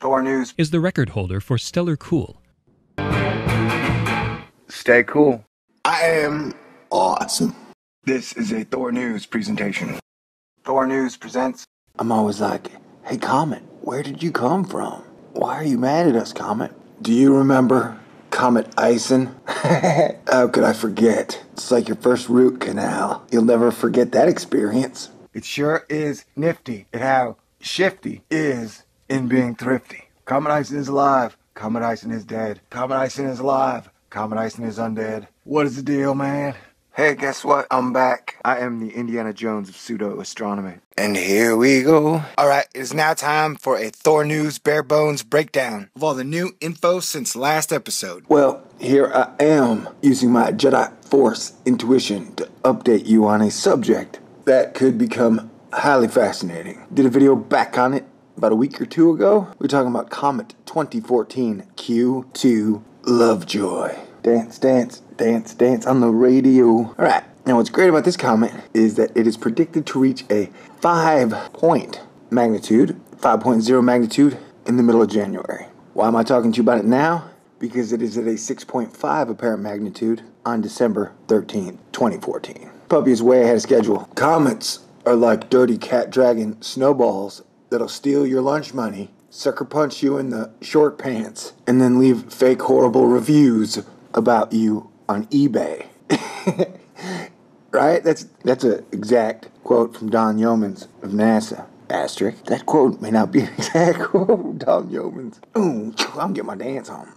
Thor News is the record holder for Stellar Cool. Stay cool. I am awesome. This is a Thor News presentation. Thor News presents... I'm always like, hey Comet, where did you come from? Why are you mad at us, Comet? Do you remember Comet Ison? How could I forget? It's like your first root canal. You'll never forget that experience. It sure is nifty at how shifty is in being thrifty. Comet Ison is alive. Comet Ison is dead. Comet Ison is alive. Comet Ison is undead. What is the deal, man? Hey, guess what? I'm back. I am the Indiana Jones of pseudo-astronomy. And here we go. Alright, it is now time for a Thor News bare bones breakdown of all the new info since last episode. Well, here I am, using my Jedi Force intuition to update you on a subject that could become highly fascinating. Did a video back on it about a week or two ago. We're talking about Comet 2014 Q2 Lovejoy. Dance, dance, dance, dance on the radio. All right, now what's great about this comet is that it is predicted to reach a 5.0 magnitude in the middle of January. Why am I talking to you about it now? Because it is at a 6.5 apparent magnitude on December 13th, 2014. Puppy is way ahead of schedule. Comets are like dirty cat dragon snowballs that'll steal your lunch money, sucker punch you in the short pants, and then leave fake horrible reviews about you on eBay. Right? That's an exact quote from Don Yeomans of NASA. Asterisk. That quote may not be an exact quote from Don Yeomans. Ooh, I'm getting my dance on.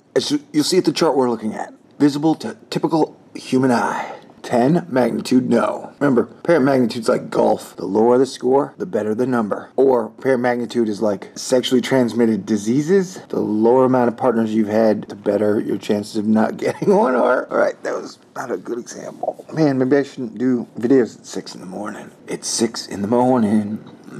You'll see at the chart we're looking at. Visible to typical human eye. 10 magnitude no. Remember, apparent magnitude's like golf. The lower the score, the better the number. Or apparent magnitude is like sexually transmitted diseases. The lower amount of partners you've had, the better your chances of not getting one are. Alright, that was not a good example. Man, maybe I shouldn't do videos at 6 in the morning. It's 6 in the morning,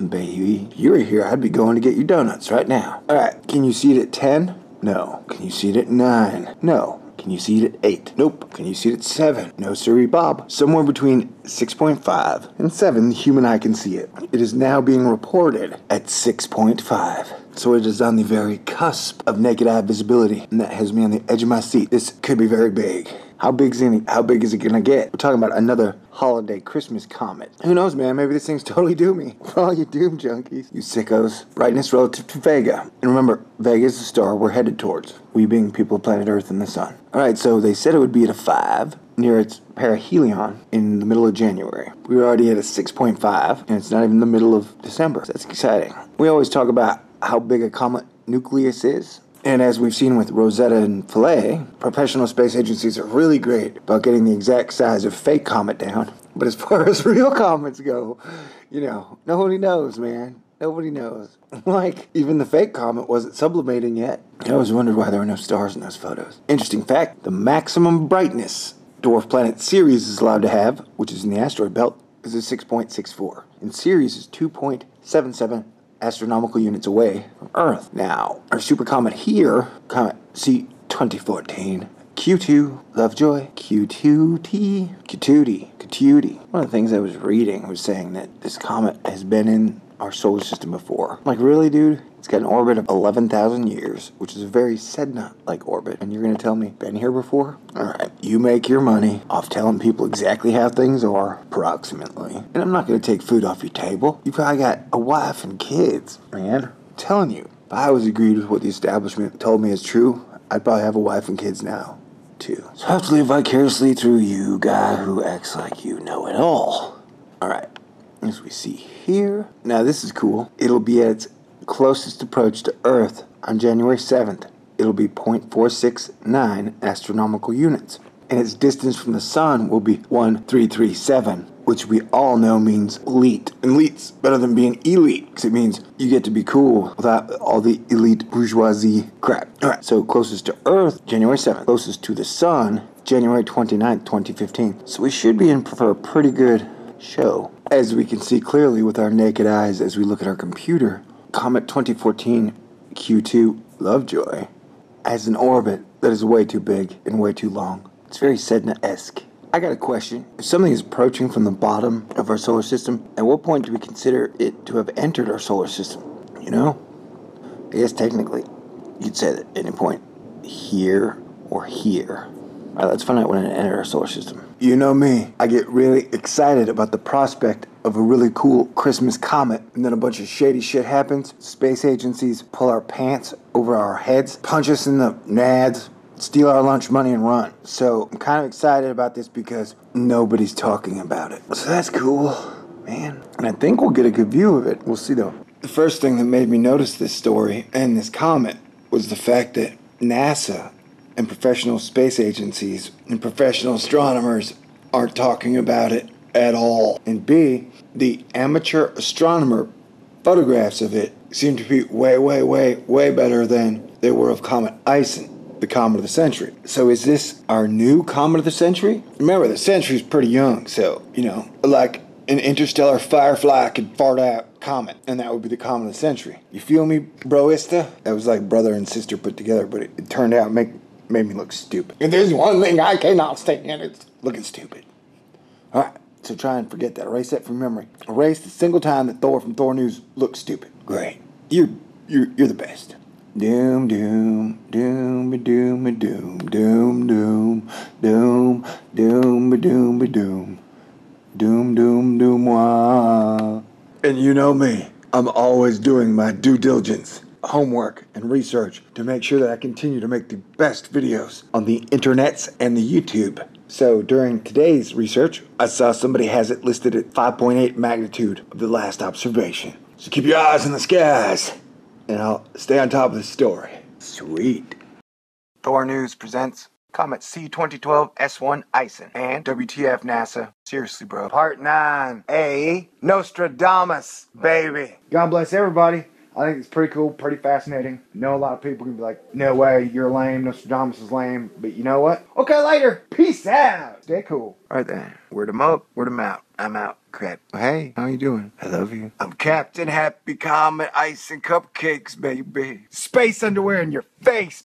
baby. If you were here, I'd be going to get you donuts right now. Alright, can you see it at 10? No. Can you see it at 9? No. Can you see it at 8? Nope. Can you see it at 7? No siree, Bob. Somewhere between 6.5 and 7, the human eye can see it. It is now being reported at 6.5. So it is on the very cusp of naked eye visibility, and that has me on the edge of my seat. This could be very big. How big is it gonna get? We're talking about another holiday Christmas comet. Who knows, man? Maybe this thing's totally doomy. For all you doom junkies, you sickos. Brightness relative to Vega. And remember, Vega is the star we're headed towards. We being people of planet Earth and the sun. Alright, so they said it would be at a 5 near its perihelion in the middle of January. We were already at a 6.5, and it's not even the middle of December. That's exciting. We always talk about how big a comet nucleus is. And as we've seen with Rosetta and Philae, professional space agencies are really great about getting the exact size of fake comet down. But as far as real comets go, you know, nobody knows, man. Nobody knows. Like, even the fake comet wasn't sublimating yet. I always wondered why there were no stars in those photos. Interesting fact, the maximum brightness dwarf planet Ceres is allowed to have, which is in the asteroid belt, is a 6.64. And Ceres is 2.77. astronomical units away from Earth. Now, our super comet here, Comet C2014 Q2 Lovejoy Q2D. One of the things I was reading was saying that this comet has been in our solar system before. I'm like, really, dude? It's got an orbit of 11,000 years, which is a very Sedna-like orbit. And you're going to tell me, been here before? All right, you make your money off telling people exactly how things are, approximately. And I'm not going to take food off your table. You probably got a wife and kids, man. I'm telling you, if I always agreed with what the establishment told me is true, I'd probably have a wife and kids now, too. So I have to live vicariously through you, guy who acts like you know it all. All right, as we see here. Now, this is cool. It'll be at its closest approach to Earth on January 7th. It'll be 0.469 astronomical units. And its distance from the sun will be 1337, which we all know means elite. And elite's better than being elite, because it means you get to be cool without all the elite bourgeoisie crap. Alright, so closest to Earth, January 7th. Closest to the sun, January 29th, 2015. So we should be in for a pretty good show. As we can see clearly with our naked eyes as we look at our computer, Comet 2014 Q2 Lovejoy has an orbit that is way too big and way too long. It's very Sedna-esque. I got a question. If something is approaching from the bottom of our solar system, at what point do we consider it to have entered our solar system? You know? I guess technically you'd say that any point here or here. All right, let's find out when it entered our solar system. You know me. I get really excited about the prospect of a really cool Christmas comet, and then a bunch of shady shit happens. Space agencies pull our pants over our heads, punch us in the nads, steal our lunch money, and run. So I'm kind of excited about this because nobody's talking about it. So that's cool, man. And I think we'll get a good view of it. We'll see, though. The first thing that made me notice this story and this comet was the fact that NASA and professional space agencies and professional astronomers aren't talking about it at all. And B, the amateur astronomer photographs of it seem to be way better than they were of Comet Ison, the comet of the century. So is this our new comet of the century? Remember, the century's pretty young, so, you know, like an interstellar firefly could fart out comet, and that would be the comet of the century. You feel me, broista? That was like brother and sister put together, but it turned out made me look stupid. If there's one thing I cannot stand, it's looking stupid. All right, so try and forget that. Erase that from memory. Erase the single time that Thor from Thor News looked stupid. Great. You're the best. Doom, doom, doom, doom, doom, doom, doom, doom, doom, doom, doom. Doom, doom, doom, wah. And you know me. I'm always doing my due diligence, homework, and research to make sure that I continue to make the best videos on the internets and the YouTube. So during today's research, I saw somebody has it listed at 5.8 magnitude of the last observation. So keep your eyes on the skies, and I'll stay on top of the story. Sweet. Thor News presents Comet C2012 S1 Ison and WTF NASA. Seriously, bro. Part 9. A. Nostradamus, baby. God bless everybody. I think it's pretty cool, pretty fascinating. I know a lot of people can be like, no way, you're lame, Nostradamus is lame, but you know what? Okay, later. Peace out. Stay cool. Alright then. Word 'em up, word 'em out. I'm out. Crap. Hey, how you doing? I love you. I'm Captain Happy Comet, ice and cupcakes, baby. Space underwear in your face.